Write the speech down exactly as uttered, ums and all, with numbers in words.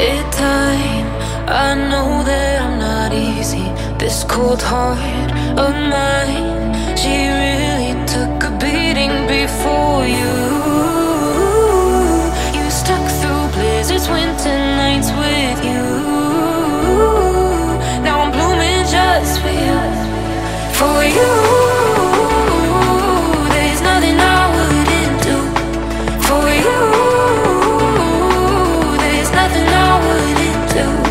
it time. I know that I'm not easy. This cold heart of mine, she really took a beating before you. You stuck through blizzards, winter nights with you. Now I'm blooming just for you. For you, there's nothing I wouldn't do. For you, there's nothing I wouldn't do.